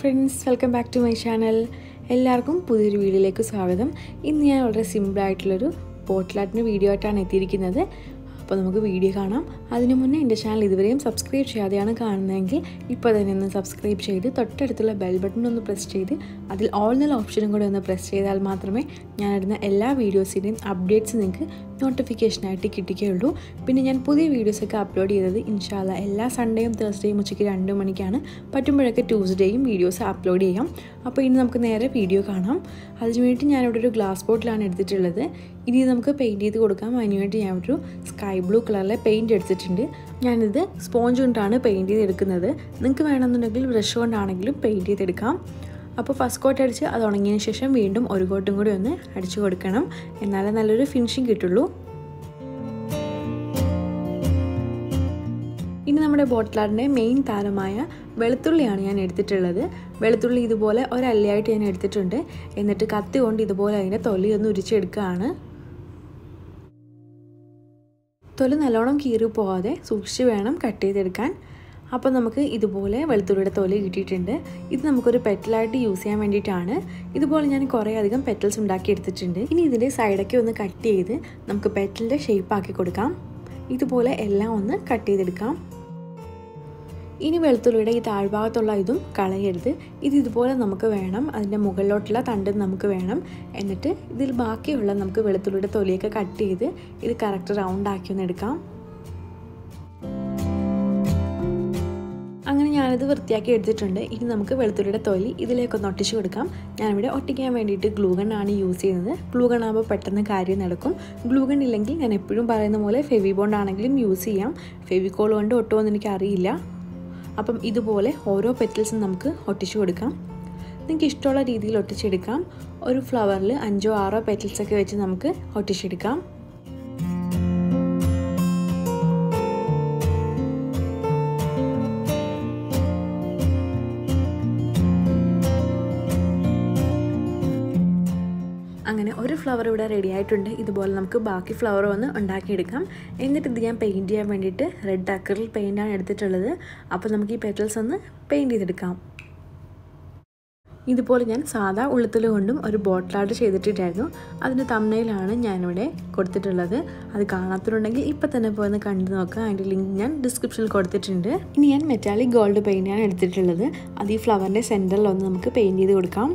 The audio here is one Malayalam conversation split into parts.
friends, welcome back to my channel. എല്ലാവർക്കും പുതിയൊരു വീഡിയോയിലേക്ക് സ്വാഗതം. ഇന്ന് ഞാൻ വളരെ സിമ്പിൾ ആയിട്ടുള്ള ഒരു പോട്ട്ലാറ്റിന്റെ വീഡിയോ ആയിട്ടാണ് എത്തിയിരിക്കുന്നത്. അപ്പോൾ നമുക്ക് വീഡിയോ കാണാം. അതിനു മുന്നേ എൻ്റെ ചാനൽ ഇതുവരെയും സബ്സ്ക്രൈബ് ചെയ്യാതെയാണ് കാണുന്നതെങ്കിൽ ഇപ്പോൾ തന്നെ ഒന്ന് സബ്സ്ക്രൈബ് ചെയ്ത് തൊട്ടടുത്തുള്ള ബെൽ ബട്ടൺ ഒന്ന് പ്രസ് ചെയ്ത് അതിൽ ഓൾ എന്നുള്ള ഓപ്ഷനും കൂടി ഒന്ന് പ്രസ് ചെയ്താൽ മാത്രമേ ഞാൻ ഇടുന്ന എല്ലാ വീഡിയോസിൻ്റെയും അപ്ഡേറ്റ്സ് നിങ്ങൾക്ക് നോട്ടിഫിക്കേഷനായിട്ട് കിട്ടുകയുള്ളൂ. പിന്നെ ഞാൻ പുതിയ വീഡിയോസൊക്കെ അപ്ലോഡ് ചെയ്തത് ഇൻഷാല്ല എല്ലാ സൺഡേയും തേഴ്സ്ഡേയും ഉച്ചയ്ക്ക് 2 മണിക്കാണ്. പറ്റുമ്പോഴൊക്കെ ട്യൂസ്ഡേയും വീഡിയോസ് അപ്ലോഡ് ചെയ്യാം. അപ്പോൾ ഇനി നമുക്ക് നേരെ വീഡിയോ കാണാം. അതിനുവേണ്ടി ഞാനിവിടെ ഒരു ഗ്ലാസ് ബോട്ടിലാണ് എടുത്തിട്ടുള്ളത്. ഇനി നമുക്ക് പെയിൻറ്റ് ചെയ്ത് കൊടുക്കാം. അതിനുവേണ്ടി ഞാനൊരു സ്കൈ ബ്ലൂ കളറിലെ പെയിൻറ്റ് എടുത്തിട്ടുണ്ട്. ഞാനിത് സ്പോഞ്ച് കൊണ്ടാണ് പെയിൻറ്റ് ചെയ്തെടുക്കുന്നത്. നിങ്ങൾക്ക് വേണമെന്നുണ്ടെങ്കിൽ ബ്രഷ് കൊണ്ടാണെങ്കിലും പെയിൻറ്റ് ചെയ്തെടുക്കാം. അപ്പോൾ ഫസ്റ്റ് കോട്ട് അടിച്ച് അത് ഉണങ്ങിയതിന് ശേഷം വീണ്ടും ഒരു കോട്ടും കൂടി ഒന്ന് അടിച്ചു കൊടുക്കണം, എന്നാലേ നല്ലൊരു ഫിനിഷിങ് കിട്ടുള്ളൂ. ഇനി നമ്മുടെ ബോട്ടിലാടിൻ്റെ മെയിൻ താരമായ വെളുത്തുള്ളിയാണ് ഞാൻ എടുത്തിട്ടുള്ളത്. വെളുത്തുള്ളി ഇതുപോലെ ഒരല്ലയായിട്ട് ഞാൻ എടുത്തിട്ടുണ്ട്. എന്നിട്ട് കത്തി കൊണ്ട് ഇതുപോലെ അതിൻ്റെ തൊലിയൊന്ന് ഉരിച്ചെടുക്കുകയാണ്. തൊലി നല്ലോണം കീറി പോകാതെ സൂക്ഷിച്ച് വേണം കട്ട് ചെയ്തെടുക്കാൻ. അപ്പോൾ നമുക്ക് ഇതുപോലെ വെളുത്തുള്ളിയുടെ തൊലി കിട്ടിയിട്ടുണ്ട്. ഇത് നമുക്കൊരു പെറ്റലായിട്ട് യൂസ് ചെയ്യാൻ വേണ്ടിയിട്ടാണ്. ഇതുപോലെ ഞാൻ കുറേ അധികം പെറ്റൽസ് ഉണ്ടാക്കിയെടുത്തിട്ടുണ്ട്. ഇനി ഇതിൻ്റെ സൈഡൊക്കെ ഒന്ന് കട്ട് ചെയ്ത് നമുക്ക് പെറ്റലിൻ്റെ ഷേപ്പാക്കി കൊടുക്കാം. ഇതുപോലെ എല്ലാം ഒന്ന് കട്ട് ചെയ്തെടുക്കാം. ഇനി വെളുത്തുള്ളിയുടെ ഈ താഴ്ഭാഗത്തുള്ള ഇതും കളയരുത്. ഇതുപോലെ നമുക്ക് വേണം, അതിൻ്റെ മുകളിലോട്ടുള്ള തണ്ടും നമുക്ക് വേണം. എന്നിട്ട് ഇതിൽ ബാക്കിയുള്ള നമുക്ക് വെളുത്തുള്ളിയുടെ തൊലിയൊക്കെ കട്ട് ചെയ്ത് ഇത് കറക്റ്റ് റൗണ്ടാക്കി ഒന്ന് എടുക്കാം. അങ്ങനെ ഞാനിത് വൃത്തിയാക്കി എടുത്തിട്ടുണ്ട്. ഇനി നമുക്ക് വെളുത്തുള്ളിയുടെ തൊലി ഇതിലേക്കൊന്ന് ഒട്ടിച്ച് കൊടുക്കാം. ഞാനിവിടെ ഒട്ടിക്കാൻ വേണ്ടിയിട്ട് ഗ്ലൂഗണ്ണാണ് യൂസ് ചെയ്യുന്നത്. ഗ്ലൂഗണ്ണാകുമ്പോൾ പെട്ടെന്ന് കാര്യം നടക്കും. ഗ്ലൂഗൺ ഇല്ലെങ്കിൽ ഞാൻ എപ്പോഴും പറയുന്ന പോലെ ഫെവി ബോണ്ട് ആണെങ്കിലും യൂസ് ചെയ്യാം. ഫെവിക്കോൾ കൊണ്ട് ഒട്ടുമെന്ന് എനിക്കറിയില്ല. അപ്പം ഇതുപോലെ ഓരോ പെറ്റൽസും നമുക്ക് ഒട്ടിച്ചു കൊടുക്കാം. നിങ്ങൾക്ക് ഇഷ്ടമുള്ള രീതിയിൽ ഒട്ടിച്ചെടുക്കാം. ഒരു ഫ്ലവറിൽ 5 or 6 പെറ്റൽസൊക്കെ വെച്ച് നമുക്ക് ഒട്ടിച്ചെടുക്കാം. അങ്ങനെ ഒരു ഫ്ലവർ ഇവിടെ റെഡി ആയിട്ടുണ്ട്. ഇതുപോലെ നമുക്ക് ബാക്കി ഫ്ലവർ ഒന്ന് ഉണ്ടാക്കിയെടുക്കാം. എന്നിട്ട് ഇത് ഞാൻ പെയിൻറ്റ് ചെയ്യാൻ വേണ്ടിയിട്ട് റെഡ് അക്രിൽ പെയിൻറ്റാണ് എടുത്തിട്ടുള്ളത്. അപ്പോൾ നമുക്ക് ഈ പെറ്റൽസ് ഒന്ന് പെയിൻറ്റ് ചെയ്തെടുക്കാം. ഇതുപോലെ ഞാൻ സാധാ ഉളുത്തല് കൊണ്ടും ഒരു ബോട്ടിൽ ആർട്ട് ചെയ്തിട്ടുണ്ടായിരുന്നു. അതിൻ്റെ തംബ്നെയിലാണ് ഞാനിവിടെ കൊടുത്തിട്ടുള്ളത്. അത് കാണാത്തതുണ്ടെങ്കിൽ ഇപ്പം തന്നെ പോയി ഒന്ന് കണ്ടു നോക്കുക. അതിൻ്റെ ലിങ്ക് ഞാൻ ഡിസ്ക്രിപ്ഷനിൽ കൊടുത്തിട്ടുണ്ട്. ഇനി ഞാൻ മെറ്റാലിക് ഗോൾഡ് പെയിൻറ്റാണ് എടുത്തിട്ടുള്ളത്. അത് ഈ ഫ്ലവറിൻ്റെ സെൻറ്ററിൽ ഒന്ന് നമുക്ക് പെയിൻറ്റ് ചെയ്ത് കൊടുക്കാം.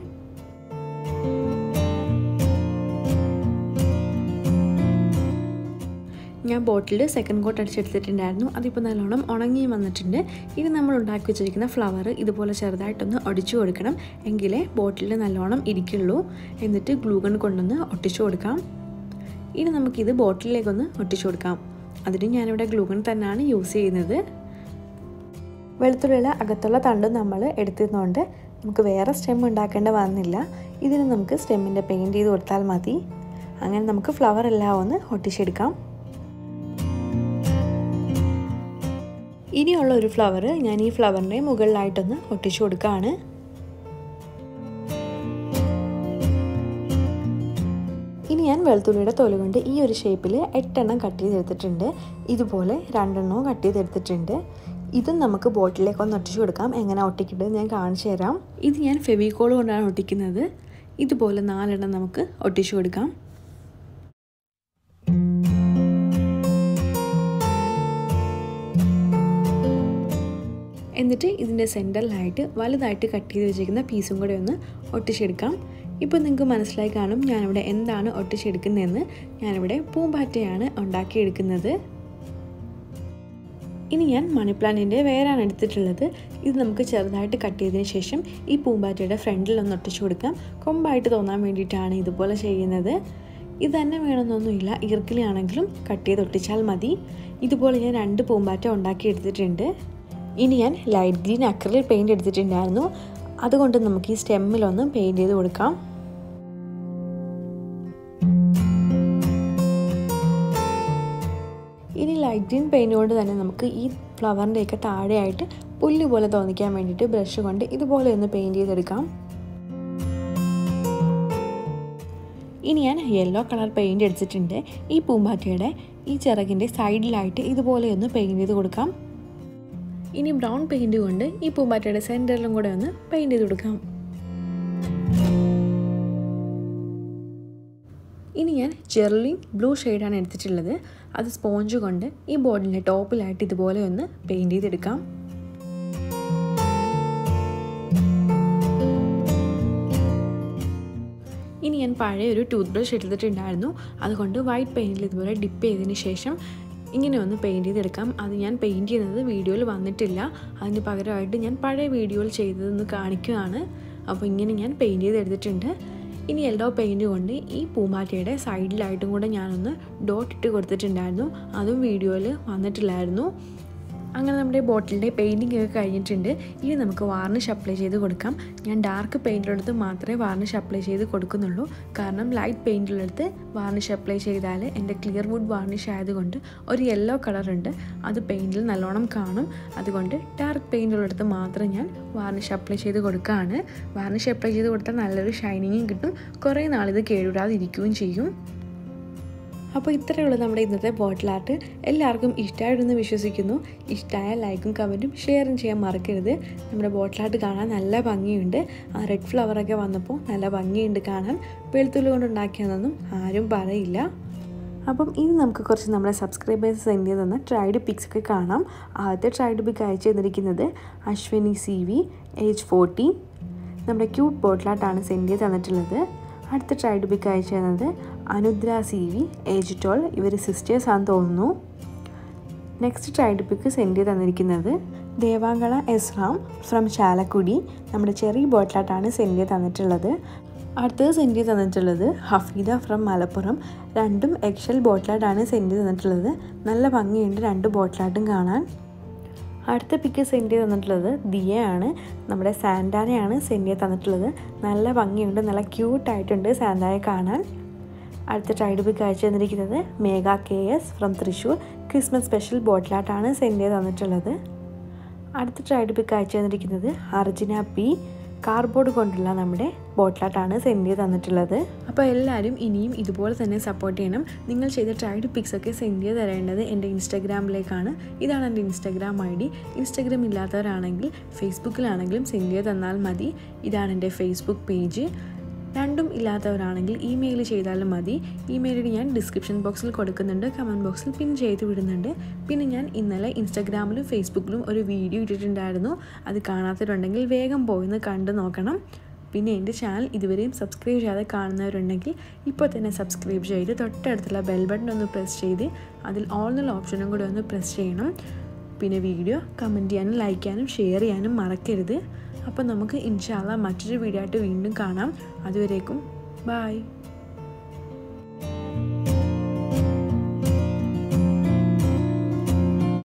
ഞാൻ ബോട്ടിൽ സെക്കൻഡ് കോട്ട് അടിച്ചെടുത്തിട്ടുണ്ടായിരുന്നു. അതിപ്പോൾ നല്ലോണം ഉണങ്ങിയും വന്നിട്ടുണ്ട്. ഇനി നമ്മൾ ഉണ്ടാക്കി വെച്ചിരിക്കുന്ന ഫ്ലവർ ഇതുപോലെ ചെറുതായിട്ടൊന്ന് ഒടിച്ചു കൊടുക്കണം, എങ്കിലേ ബോട്ടിൽ നല്ലോണം ഇരിക്കുള്ളൂ. എന്നിട്ട് ഗ്ലൂഗൺ കൊണ്ടൊന്ന് ഒട്ടിച്ചു കൊടുക്കാം. ഇനി നമുക്കിത് ബോട്ടിലേക്കൊന്ന് ഒട്ടിച്ചു കൊടുക്കാം. അതിന് ഞാനിവിടെ ഗ്ലൂഗൺ തന്നെയാണ് യൂസ് ചെയ്യുന്നത്. വെളുത്തുള്ളിയുടെ അകത്തുള്ള തണ്ട് നമ്മൾ എടുത്തിരുന്നതുകൊണ്ട് നമുക്ക് വേറെ സ്റ്റെം ഉണ്ടാക്കേണ്ട വന്നില്ല. ഇതിന് നമുക്ക് സ്റ്റെമ്മിൻ്റെ പെയിൻറ്റ് ചെയ്ത് കൊടുത്താൽ മതി. അങ്ങനെ നമുക്ക് ഫ്ലവർ എല്ലാം ഒന്ന് ഒട്ടിച്ചെടുക്കാം. ഇനിയുള്ള ഒരു ഫ്ലവർ ഞാൻ ഈ ഫ്ലവറിൻ്റെ മുകളിലായിട്ടൊന്ന് ഒട്ടിച്ചു കൊടുക്കുകയാണ്. ഇനി ഞാൻ വെളുത്തുള്ളിയുടെ തൊലി കൊണ്ട് ഈ ഒരു ഷേപ്പിൽ 8 എണ്ണം കട്ട് ചെയ്തെടുത്തിട്ടുണ്ട്. ഇതുപോലെ 2 എണ്ണവും കട്ട് ചെയ്തെടുത്തിട്ടുണ്ട്. ഇതും നമുക്ക് ബോട്ടിലേക്കൊന്ന് ഒട്ടിച്ചു കൊടുക്കാം. എങ്ങനെ ഒട്ടിക്കേണ്ടത് ഞാൻ കാണിച്ചു തരാം. ഇത് ഞാൻ ഫെവിക്കോൾ കൊണ്ടാണ് ഒട്ടിക്കുന്നത്. ഇതുപോലെ 4 എണ്ണം നമുക്ക് ഒട്ടിച്ചു കൊടുക്കാം. എന്നിട്ട് ഇതിൻ്റെ സെൻറ്ററിലായിട്ട് വലുതായിട്ട് കട്ട് ചെയ്ത് വെച്ചിരിക്കുന്ന പീസും കൂടെ ഒന്ന് ഒട്ടിച്ചെടുക്കാം. ഇപ്പോൾ നിങ്ങൾക്ക് മനസ്സിലായി കാണും ഞാനിവിടെ എന്താണ് ഒട്ടിച്ചെടുക്കുന്നതെന്ന്. ഞാനിവിടെ പൂമ്പാറ്റയാണ് ഉണ്ടാക്കിയെടുക്കുന്നത്. ഇനി ഞാൻ മണി പ്ലാന്റിൻ്റെ വേരാണ് എടുത്തിട്ടുള്ളത്. ഇത് നമുക്ക് ചെറുതായിട്ട് കട്ട് ചെയ്തതിന് ശേഷം ഈ പൂമ്പാറ്റയുടെ ഫ്രണ്ടിൽ ഒന്ന് ഒട്ടിച്ചു കൊടുക്കാം. കൊമ്പായിട്ട് തോന്നാൻ വേണ്ടിയിട്ടാണ് ഇതുപോലെ ചെയ്യുന്നത്. ഇത് തന്നെ വേണമെന്നൊന്നുമില്ല, ഈർക്കിലാണെങ്കിലും കട്ട് ചെയ്ത് ഒട്ടിച്ചാൽ മതി. ഇതുപോലെ ഞാൻ 2 പൂമ്പാറ്റ ഉണ്ടാക്കിയെടുത്തിട്ടുണ്ട്. ഇനി ഞാൻ ലൈറ്റ് ഗ്രീൻ അക്രിൽ പെയിൻറ്റ് എടുത്തിട്ടുണ്ടായിരുന്നു. അതുകൊണ്ട് നമുക്ക് ഈ സ്റ്റെമ്മിലൊന്ന് പെയിൻറ്റ് ചെയ്ത് കൊടുക്കാം. ഇനി ലൈറ്റ് ഗ്രീൻ പെയിൻറ്റ് കൊണ്ട് തന്നെ നമുക്ക് ഈ ഫ്ലവറിൻ്റെയൊക്കെ താഴെയായിട്ട് പുല്ല് പോലെ തോന്നിക്കാൻ വേണ്ടിയിട്ട് ബ്രഷ് കൊണ്ട് ഇതുപോലെ ഒന്ന് പെയിൻറ്റ് ചെയ്തെടുക്കാം. ഇനി ഞാൻ യെല്ലോ കളർ പെയിൻറ്റ് എടുത്തിട്ടുണ്ട്. ഈ പൂമ്പാറ്റയുടെ ഈ ചിറകിൻ്റെ സൈഡിലായിട്ട് ഇതുപോലെ ഒന്ന് പെയിൻറ്റ് ചെയ്ത് കൊടുക്കാം. ഇനി ബ്രൗൺ പെയിൻറ് കൊണ്ട് ഈ പൂമ്പാറ്റയുടെ സെൻറ്ററിലും കൂടെ ഒന്ന് പെയിൻറ് ചെയ്ത് കൊടുക്കാം. ഇനി ഞാൻ ജെർലിൻ ബ്ലൂ ഷെയ്ഡാണ് എടുത്തിട്ടുള്ളത്. അത് സ്പോഞ്ച് കൊണ്ട് ഈ ബോർഡിൻ്റെ ടോപ്പിലായിട്ട് ഇതുപോലെ ഒന്ന് പെയിൻറ് ചെയ്തെടുക്കാം. ഇനി ഞാൻ പഴയ ഒരു ടൂത്ത് ബ്രഷ് എടുത്തിട്ടുണ്ടായിരുന്നു, അതുകൊണ്ട് വൈറ്റ് പെയിൻറ്റിൽ ഇതുപോലെ ഡിപ്പ് ചെയ്തതിന് ശേഷം ഇങ്ങനെ ഒന്ന് പെയിൻറ്റ് ചെയ്തെടുക്കാം. അത് ഞാൻ പെയിൻറ്റ് ചെയ്യുന്നത് വീഡിയോയിൽ വന്നിട്ടില്ല, അതിന് പകരമായിട്ട് ഞാൻ പഴയ വീഡിയോയിൽ ചെയ്തതെന്ന് കാണിക്കുകയാണ്. അപ്പോൾ ഇങ്ങനെ ഞാൻ പെയിൻറ്റ് ചെയ്തെടുത്തിട്ടുണ്ട്. ഇനി യെല്ലോ പെയിൻറ്റ് കൊണ്ട് ഈ പൂമ്പാറ്റയുടെ സൈഡിലായിട്ടും കൂടെ ഞാനൊന്ന് ഡോട്ട് ഇട്ട് കൊടുത്തിട്ടുണ്ടായിരുന്നു, അതും വീഡിയോയിൽ വന്നിട്ടില്ലായിരുന്നു. അങ്ങനെ നമ്മുടെ ബോട്ടിലിൻ്റെ പെയിൻറ്റിംഗ് ഒക്കെ കഴിഞ്ഞിട്ടുണ്ട്. ഇനി നമുക്ക് വാർണിഷ് അപ്ലൈ ചെയ്ത് കൊടുക്കാം. ഞാൻ ഡാർക്ക് പെയിൻറ്റിലെടുത്ത് മാത്രമേ വാർണിഷ് അപ്ലൈ ചെയ്ത് കൊടുക്കുന്നുള്ളൂ, കാരണം ലൈറ്റ് പെയിൻറ്റിലെടുത്ത് വാർണിഷ് അപ്ലൈ ചെയ്താൽ എൻ്റെ ക്ലിയർ വുഡ് വാർണിഷ് ആയതുകൊണ്ട് ഒരു യെല്ലോ കളറുണ്ട്, അത് പെയിൻറ്റിൽ നല്ലോണം കാണും. അതുകൊണ്ട് ഡാർക്ക് പെയിൻറ്റിലെടുത്ത് മാത്രം ഞാൻ വാർണിഷ് അപ്ലൈ ചെയ്ത് കൊടുക്കുകയാണ്. വാർണിഷ് അപ്ലൈ ചെയ്ത് കൊടുത്താൽ നല്ലൊരു ഷൈനിങ്ങും കിട്ടും, കുറേ നാളിത് കേടുവിടാതിരിക്കുകയും ചെയ്യും. അപ്പോൾ ഇത്രയുള്ള നമ്മുടെ ഇന്നത്തെ ബോട്ടിൽ ആർട്ട്. എല്ലാവർക്കും ഇഷ്ടമായിട്ടെന്ന് വിശ്വസിക്കുന്നു. ഇഷ്ടമായ ലൈക്കും കമൻറ്റും ഷെയറും ചെയ്യാൻ മറക്കരുത്. നമ്മുടെ ബോട്ടിൽ ആർട്ട് കാണാൻ നല്ല ഭംഗിയുണ്ട്. ആ റെഡ് ഫ്ലവറൊക്കെ വന്നപ്പോൾ നല്ല ഭംഗിയുണ്ട് കാണാൻ. വെളുത്തുള്ളി കൊണ്ടുണ്ടാക്കിയതെന്നൊന്നും ആരും പറയില്ല. അപ്പം ഇനി നമുക്ക് കുറച്ച് നമ്മുടെ സബ്സ്ക്രൈബേഴ്സ് സെൻഡ് ചെയ്ത് തന്ന ട്രൈഡ് പിക്സ് ഒക്കെ കാണാം. ആദ്യത്തെ ട്രൈഡ് പിക്ക് അയച്ചു തന്നിരിക്കുന്നത് അശ്വിനി CV ഏജ് 40 നമ്മുടെ ക്യൂട്ട് ബോട്ടിൽ ആർട്ടാണ് സെൻഡ് ചെയ്ത് തന്നിട്ടുള്ളത്. അടുത്ത ട്രൈഡ് പിക്ക് അയച്ചു തന്നത് അനുദ്ര CV ഏജ് 12 ഇവർ സിസ്റ്റേഴ്സാണെന്ന് തോന്നുന്നു. നെക്സ്റ്റ് ട്രൈഡ് പിക്ക് സെൻഡ് ചെയ്ത് തന്നിരിക്കുന്നത് ദേവാംഗള എസ്റാം ഫ്രം ചാലക്കുടി നമ്മുടെ ചെറി ബോട്ടിലാട്ടാണ് സെൻഡ് ചെയ്ത് തന്നിട്ടുള്ളത്. അടുത്തത് സെൻഡ് ചെയ്ത് തന്നിട്ടുള്ളത് ഹഫീദ ഫ്രം മലപ്പുറം. രണ്ടും എക്സൽ ബോട്ടിലാട്ടാണ് സെൻഡ് ചെയ്ത് തന്നിട്ടുള്ളത്. നല്ല ഭംഗിയുണ്ട് രണ്ട് ബോട്ടിലാട്ടും കാണാൻ. അടുത്ത പിക്ക് സെൻഡ് ചെയ്ത് തന്നിട്ടുള്ളത് ദിയയാണ്, നമ്മുടെ സാൻഡാനയാണ് സെൻഡ് ചെയ്ത് തന്നിട്ടുള്ളത്. നല്ല ഭംഗിയുണ്ട്, നല്ല ക്യൂട്ടായിട്ടുണ്ട് സാൻഡാനെ കാണാൻ. അടുത്ത ട്രൈഡ് പിക്ക് അയച്ചു തന്നിരിക്കുന്നത് Megha KS from Thrissur Christmas special ബോട്ടിലാട്ടാണ് സെൻഡ് ചെയ്ത് തന്നിട്ടുള്ളത്. അടുത്ത ട്രൈഡ് പിക്ക് അയച്ചു തന്നിരിക്കുന്നത് അർജുന P കാർഡ്ബോർഡ് കൊണ്ടുള്ള നമ്മുടെ ബോട്ടിലാട്ടാണ് സെൻഡ് ചെയ്ത് തന്നിട്ടുള്ളത്. അപ്പോൾ എല്ലാവരും ഇനിയും ഇതുപോലെ തന്നെ സപ്പോർട്ട് ചെയ്യണം. നിങ്ങൾ ചെയ്ത ട്രൈഡ് പിക്സൊക്കെ സെൻഡ് ചെയ്ത് തരേണ്ടത് എൻ്റെ ഇൻസ്റ്റാഗ്രാമിലേക്കാണ്. ഇതാണ് എൻ്റെ ഇൻസ്റ്റാഗ്രാം ID. ഇൻസ്റ്റാഗ്രാം ഇല്ലാത്തവരാണെങ്കിൽ ഫേസ്ബുക്കിലാണെങ്കിലും സെൻഡ് ചെയ്ത് തന്നാൽ മതി. ഇതാണ് എൻ്റെ ഫേസ്ബുക്ക് പേജ്. രണ്ടും ഇല്ലാത്തവരാണെങ്കിൽ ഇമെയിൽ ചെയ്താലും മതി. ഇമെയിൽ ഞാൻ ഡിസ്ക്രിപ്ഷൻ ബോക്സിൽ കൊടുക്കുന്നുണ്ട്, കമൻറ്റ് ബോക്സിൽ പിൻ ചെയ്ത് വിടുന്നുണ്ട്. പിന്നെ ഞാൻ ഇന്നലെ ഇൻസ്റ്റാഗ്രാമിലും ഫേസ്ബുക്കിലും ഒരു വീഡിയോ ഇട്ടിട്ടുണ്ടായിരുന്നു, അത് കാണാത്തവരുണ്ടെങ്കിൽ വേഗം പോയിന്ന് കണ്ടു നോക്കണം. പിന്നെ എൻ്റെ ചാനൽ ഇതുവരെയും സബ്സ്ക്രൈബ് ചെയ്യാതെ കാണുന്നവരുണ്ടെങ്കിൽ ഇപ്പോൾ തന്നെ സബ്സ്ക്രൈബ് ചെയ്ത് തൊട്ടടുത്തുള്ള ബെൽ ബട്ടൺ ഒന്ന് പ്രസ് ചെയ്ത് അതിൽ ഓൾ എന്നുള്ള ഓപ്ഷനും കൂടെ ഒന്ന് പ്രസ് ചെയ്യണം. പിന്നെ വീഡിയോ കമൻറ്റ് ചെയ്യാനും ലൈക്ക് ചെയ്യാനും ഷെയർ ചെയ്യാനും മറക്കരുത്. അപ്പോൾ നമുക്ക് ഇൻഷാ അല്ലാഹ് മറ്റൊരു വീഡിയോ ആയിട്ട് വീണ്ടും കാണാം. അതുവരേക്കും ബൈ.